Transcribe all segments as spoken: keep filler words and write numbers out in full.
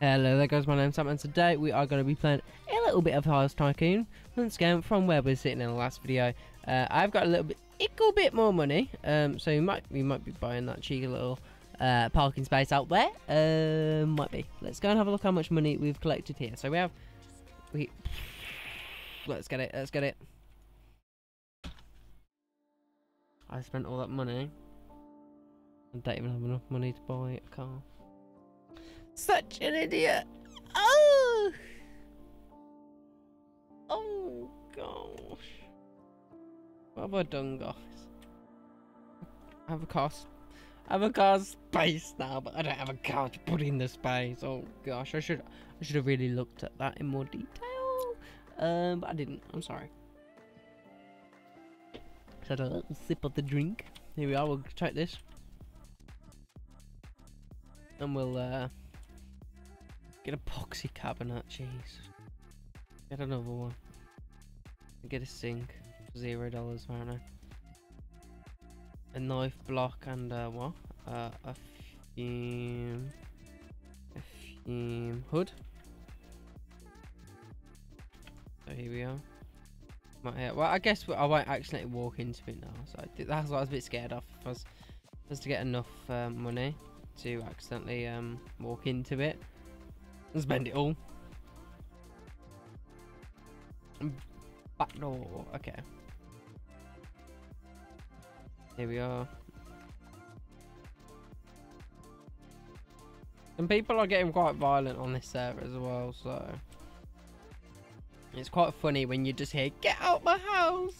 Hello there guys, my name's Sam and today we are going to be playing a little bit of House Tycoon once again from where we were sitting in the last video. Uh, I've got a little bit, ickle bit more money, um, so you might, we might be buying that cheeky little uh, parking space out there. Uh, might be. Let's go and have a look how much money we've collected here. So we have, we, let's get it, let's get it. I spent all that money. I don't even have enough money to buy a car. Such an idiot! Oh! Oh gosh! What have I done, guys? I have a car. I have a car space now, but I don't have a car to put in the space. Oh gosh! I should. I should have really looked at that in more detail. Um, but I didn't. I'm sorry. So I had a little sip of the drink. Here we are. We'll check this, and we'll uh. Get a epoxy cabinet, jeez. Get another one. Get a sink, zero dollars apparently. A knife block and uh, what? Uh, a fume, a fume hood. So here we are. Well, I guess I won't accidentally walk into it now. So I did, that's what I was a bit scared of. I was, was to get enough uh, money to accidentally um, walk into it. Let's bend it all. Back door. Okay. Here we are. And people are getting quite violent on this server as well, so it's quite funny when you just hear "Get out my house!"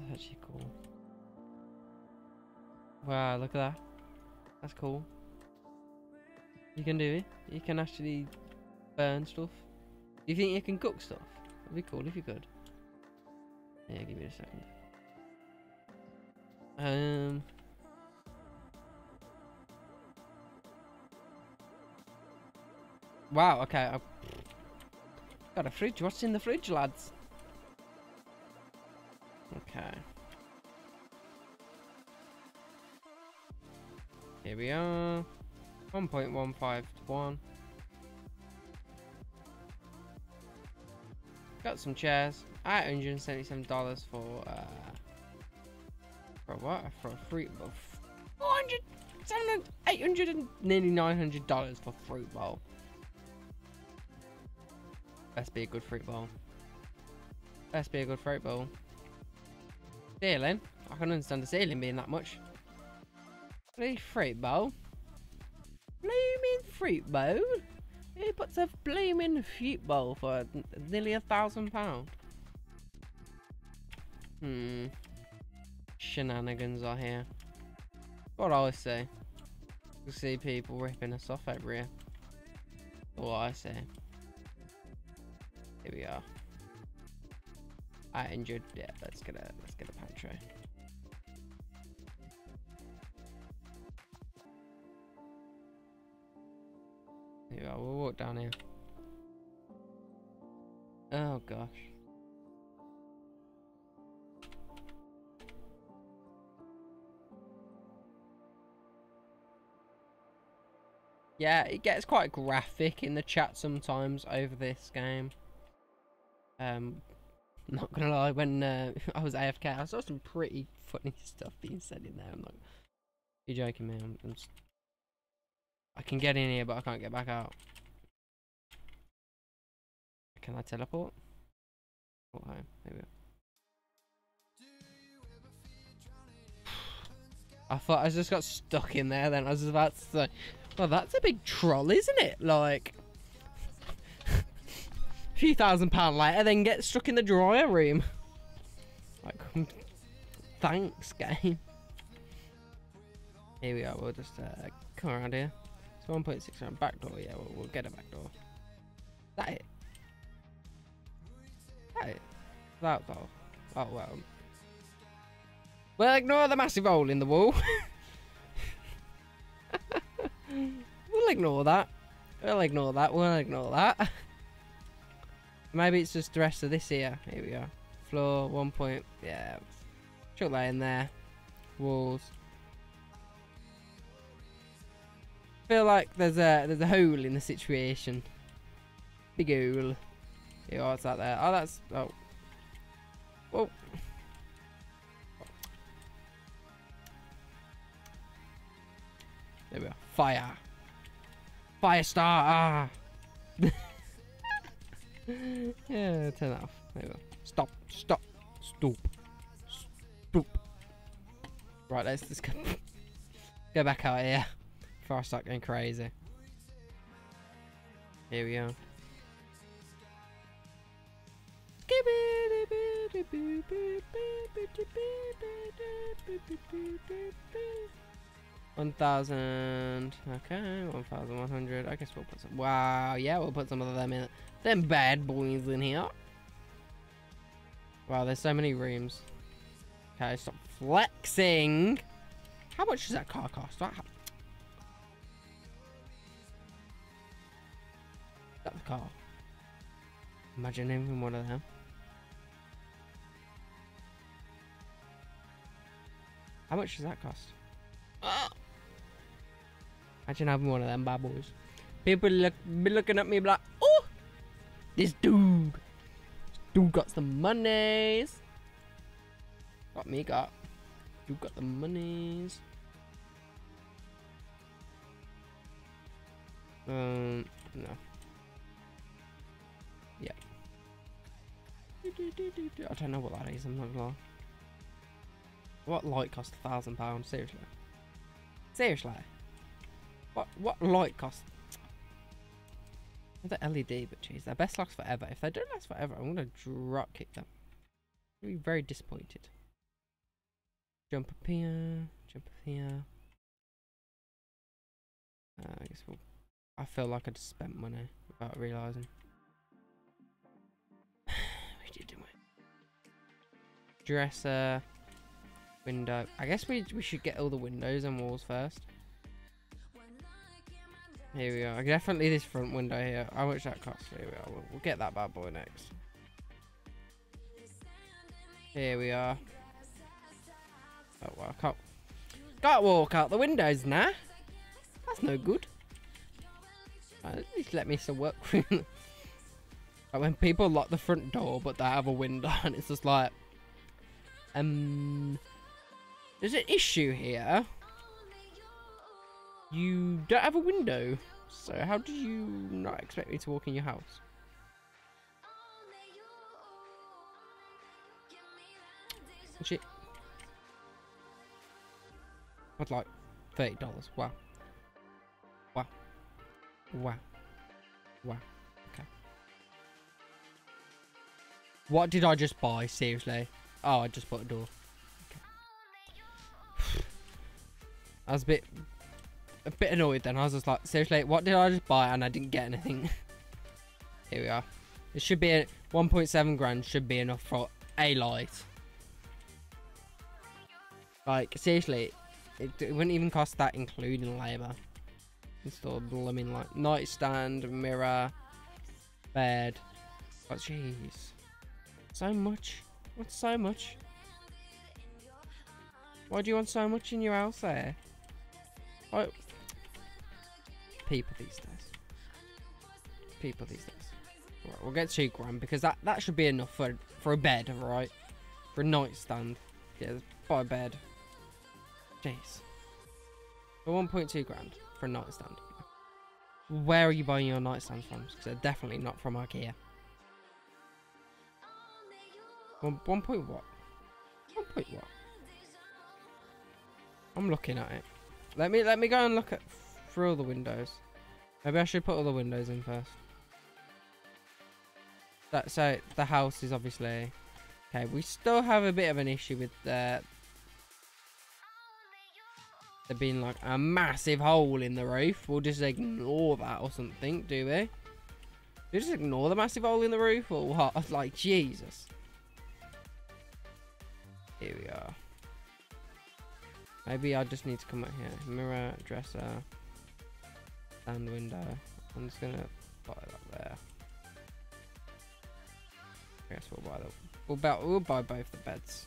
That's actually cool. Wow, look at that. That's cool. You can do it. You can actually burn stuff. You think you can cook stuff? That'd be cool if you could. Yeah, give me a second. Um. Wow, okay. I've got a fridge. What's in the fridge, lads? Okay. Here we are. one point one five to one. Got some chairs. eight hundred seventy-seven dollars for uh for what? For a fruit bowl. four hundred, seven hundred, eight hundred, nearly nine hundred dollars for fruit bowl. Best be a good fruit bowl. Best be a good fruit bowl. Ceiling? I can understand the ceiling being that much. Bloody fruit bowl. Blooming fruit bowl? Who puts a blooming fruit bowl for nearly a thousand pounds? Hmm. Shenanigans are here. What I see. You see people ripping us off over here. What I see. Here we are. I injured. Yeah, let's get a let's get a pantry. Here we are. We'll walk down here. Oh gosh. Yeah, it gets quite graphic in the chat sometimes over this game. Um. I'm not gonna lie, when uh, I was A F K, I saw some pretty funny stuff being said in there. I'm like, you're joking, man. I'm, I'm just... I can get in here, but I can't get back out. Can I teleport? Oh, home. Here we go. I thought I just got stuck in there then. I was about to say, well, that's a big troll, isn't it? Like, few thousand pound later, then get stuck in the dryer room. Like, thanks, game. Here we are. We'll just uh, come around here. It's one point six round back door. Yeah, we'll, we'll get a back door. Is that it? Is that it? That door. Oh well. Well, ignore the massive hole in the wall. We'll ignore that. We'll ignore that, we'll ignore that. Maybe it's just the rest of this here. Here we go. Floor, one point, yeah. Chuck that in there. Walls. Feel like there's a there's a hole in the situation. Big hole. Here, oh, it's out there. Oh, that's, oh. Whoa. There we go. Fire. Fire star. Ah. Yeah, turn that off. There we go. Stop. Stop. Stop. Stop. Right, let's just go, go back out here before I start going crazy. Here we go. one thousand. Okay, one thousand one hundred. I guess we'll put some. Wow, yeah, we'll put some of them in. Them bad boys in here. Wow, there's so many rooms. Okay, stop flexing. How much does that car cost? That the car. Imagine even one of them. How much does that cost? Oh. Imagine having one of them bad boys. People look be looking at me like, oh, this dude, this dude got some monies. What me got? You got the monies. Um, no. Yeah. I don't know what that is. I'm not gonna lie. What light costs a thousand pounds? Seriously. Seriously. What what light costs? The L E D, but jeez, their best last forever. If they don't last forever, I'm gonna drop kick them. I'll be very disappointed. Jump up here. Jump up here. Uh, I guess we'll. I feel like I just spent money without realising. We did, didn't we? Dresser. Window. I guess we we should get all the windows and walls first. Here we are. Definitely this front window here. How much that costs? Here we are. We'll, we'll get that bad boy next. Here we are. Oh well, I can't. Can't walk out the windows now. That's no good. At least let me still work. When people lock the front door, but they have a window, and it's just like, um, there's an issue here. You don't have a window, so how do you not expect me to walk in your house? Shit. I'd like thirty dollars. Wow. Wow. Wow. Wow. Okay. What did I just buy? Seriously? Oh, I just bought a door. Okay. I was a bit, a bit annoyed then. I was just like, seriously, what did I just buy? And I didn't get anything. Here we are. It should be a one point seven grand. Should be enough for a light. Like, seriously. It, it wouldn't even cost that, including labour. Install blooming like nightstand, mirror, bed. Oh jeez, so much. What's so much? Why do you want so much in your house there? Oh, people these days. People these days. Right, we'll get two grand because that that should be enough for for a bed, right? For a nightstand. Yeah, buy a bed. Jeez. For one point two grand for a nightstand. Where are you buying your nightstand from? Because they're definitely not from Ikea. One, one point what? One point what? I'm looking at it. Let me let me go and look at through all the windows. Maybe I should put all the windows in first. That so the house is obviously okay. We still have a bit of an issue with the. There being like a massive hole in the roof. We'll just ignore that or something, do we? We just ignore the massive hole in the roof or what? Like, Jesus. Here we are. Maybe I just need to come out here. Mirror, dresser, and window. I'm just gonna buy it up there. I guess we'll buy that. We'll buy, we'll buy both the beds.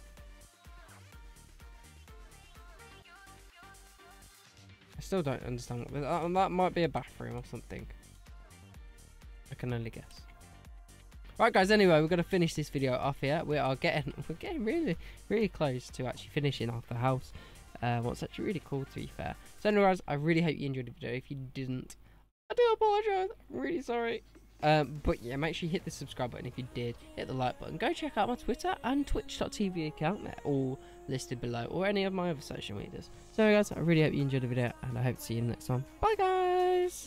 I still don't understand what uh, that might be a bathroom or something. I can only guess. Right, guys. Anyway, we're gonna finish this video off here. We are getting we're getting really really close to actually finishing off the house. Uh, what's actually really cool, to be fair. So, anyways, I really hope you enjoyed the video. If you didn't, I do apologise. I'm really sorry. Um, but yeah, make sure you hit the subscribe button if you did, hit the like button, go check out my Twitter and twitch dot t v account, they're all listed below, or any of my other social medias. So guys, I really hope you enjoyed the video, and I hope to see you in the next one. Bye guys!